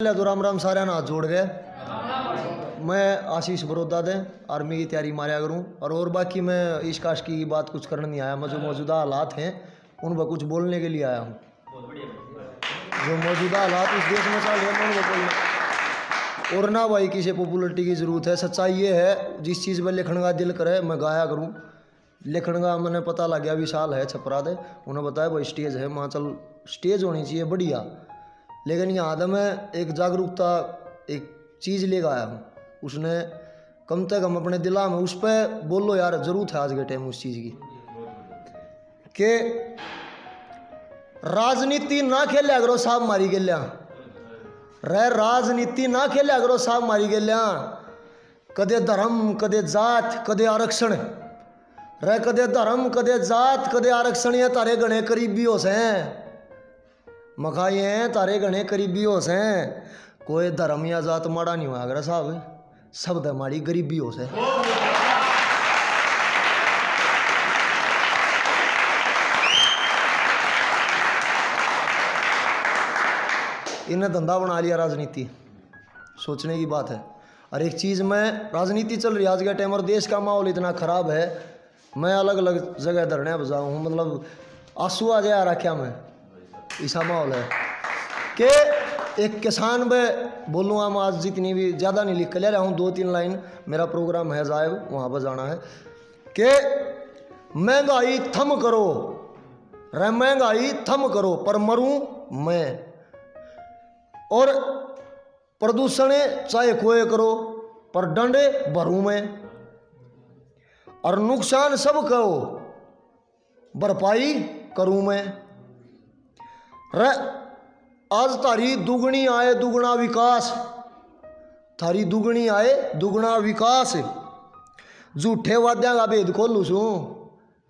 पहले तो राम राम सारे हाथ जोड़ गए। मैं आशीष बरोदा दे आर्मी की तैयारी मारा करूँ और बाकी मैं इस कास्ट की बात कुछ करने नहीं आया। मैं जो मौजूदा हालात हैं उन पर कुछ बोलने के लिए आया हूँ। जो मौजूदा हालात इस देश में चल रहे हैं उन पर बोलना और ना भाई किसी पॉपुलरिटी की ज़रूरत है। सच्चाई ये है जिस चीज़ पर लिखने का दिल करे मैं गाया करूँ। लिखने का मैंने पता लग गया विशाल है छपरा दे, उन्हें बताया भाई स्टेज है, वहाँ चल स्टेज होनी चाहिए बढ़िया। लेकिन यहाँ तो मैं एक जागरूकता एक चीज़ लेकर आया हूँ, उसने कम से कम अपने दिला में उस पर बोलो यार, ज़रूरत है आज के टाइम उस चीज़ की कि राजनीति ना खेलिया करो साहब मारी गेलिया। राजनीति ना खेलिया करो साहब मारी गेलिया। कदे धर्म कदे जात कदे आरक्षण, कदे धर्म कदे जात कदे आरक्षण, ये तारे गणे करीबी हो सें मखाई हैं, तारे घने करीबी होश हैं। कोई धर्म या जात माड़ा नहीं हुआ अगर साहब, सब तो माड़ी गरीबी होश है। इन्हें धंधा बना लिया राजनीति, सोचने की बात है। और एक चीज़ में राजनीति चल रही है आज के टाइम और देश का माहौल इतना ख़राब है। मैं अलग अलग जगह धरने बजाऊँ हूँ, मतलब आंसू आ जाए रखा मैं ऐसा माहौल है कि एक किसान पर बोलूँगा मैं आज जितनी भी ज़्यादा नहीं लिख कर ले रहा हूँ, 2-3 लाइन मेरा प्रोग्राम है जायब वहाँ पर जाना है कि महंगाई थम करो, महंगाई थम करो पर मरूं मैं, और प्रदूषण चाहे कोए करो पर डंडे भरूं मैं, और नुकसान सब करो भरपाई करूं मैं। आज थारी दुगनी आए दुगना विकास, थारी दुगनी आए दुगना विकास, झूठे वाद्या का भेद खोलू सू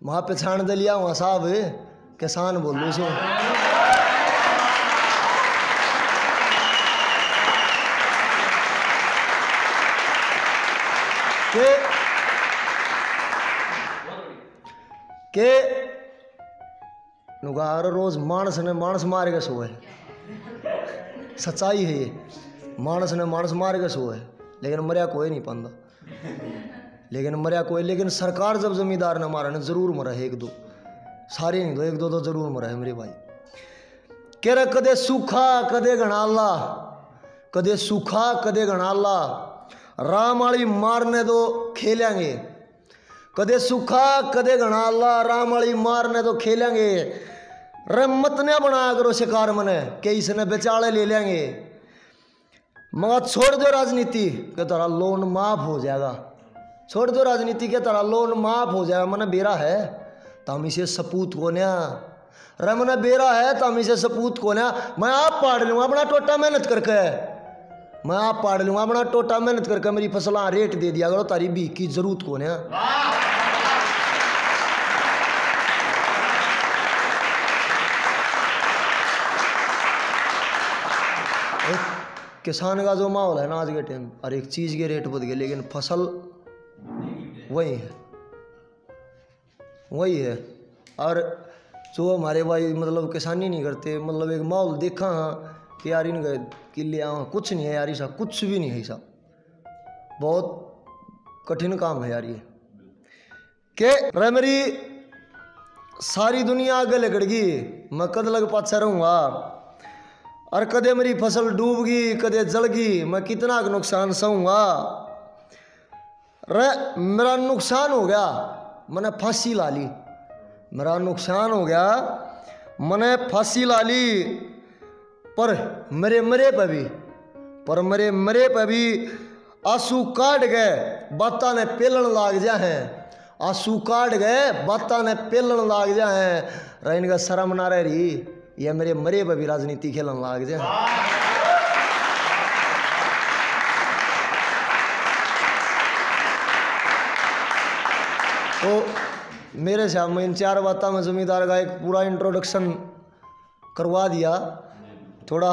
वहाँ पहचान दे लिया वहाँ साहब किसान बोलू सू। के नुगार रोज मानस ने मानस मार के सोए, सच्चाई है ये, मानस ने मानस मार के सोए लेकिन मरिया कोई नहीं पांदा, लेकिन मरिया कोई। लेकिन सरकार जब जमींदार ने मारा ना जरूर मरा है, 1-2 सारे नहीं, 1-2 तो जरूर मरा है मेरे भाई। कह रहे कदे सूखा कदे घणाला, कदे सूखा कदे घणाला, राम वाली मारने दो खेलेंगे, कदे सूखा कदे घणाला, राम वाली मारने तो खेलेंगे। रम्मत ने बनाया करो शिकार मने के इसने बेचाले ले लेंगे। मगर छोड़ दो राजनीति के तेरा लोन माफ हो जाएगा, छोड़ दो राजनीति के तेरा लोन माफ हो जाएगा। मने बेरा है तमी से सपूत कोन्या, रमने बेरा है तमी से सपूत कोन्या। मैं आप पाड़ लूँगा अपना टोटा मेहनत करके, मैं आप पाड़ लूँगा अपना टोटा मेहनत करके, मेरी फसला रेट दे दिया करो, तारी भी की जरूरत कोन्या। किसान का जो माहौल है ना आज के टाइम, और एक चीज के रेट बढ़ गए लेकिन फसल वही है, वही है। और जो हमारे भाई मतलब किसानी नहीं करते, मतलब एक माहौल देखा हाँ कि यार इनके किले कुछ नहीं है यार, ऐसा कुछ भी नहीं है, ऐसा बहुत कठिन काम है यार ये। के मेरी सारी दुनिया आगे लग गई, मैं कद लग पाचा रहूँगा, और कदे मेरी फसल डूब गई कदे जल गई, मैं कितना नुकसान सहूँगा। मेरा नुकसान हो गया मैंने फांसी ला ली, मेरा नुकसान हो गया मैंने फांसी ला ली, पर मेरे मरे पे भी, पर मेरे मरे पे भी आंसू काट गए बाता ने पेलन लाग जा हैं, आंसू काट गए बाता ने पेलन लाग जा हैं। रे इनका शर्म ना रह रही, यह मेरे मरे पर भी राजनीति खेलन लाग जाए। तो मेरे साहब मैं इन 4 बातों में जमींदार का एक पूरा इंट्रोडक्शन करवा दिया, थोड़ा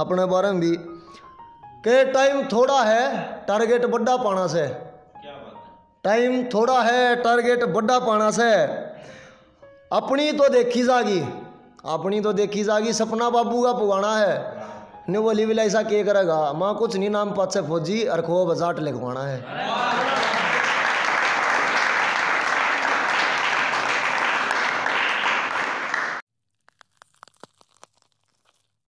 अपने बारे में भी के टाइम थोड़ा है टारगेट बड़ा पाना से, टाइम थोड़ा है टारगेट बड़ा पाना से, अपनी तो देखी जागी, अपनी तो देखी जागी, सपना बाबू का पुगाना है। ने वो लिविला ऐसा किए करेगा माँ कुछ नहीं नाम पाछे फौजी और खो बजाट लिखवाना है।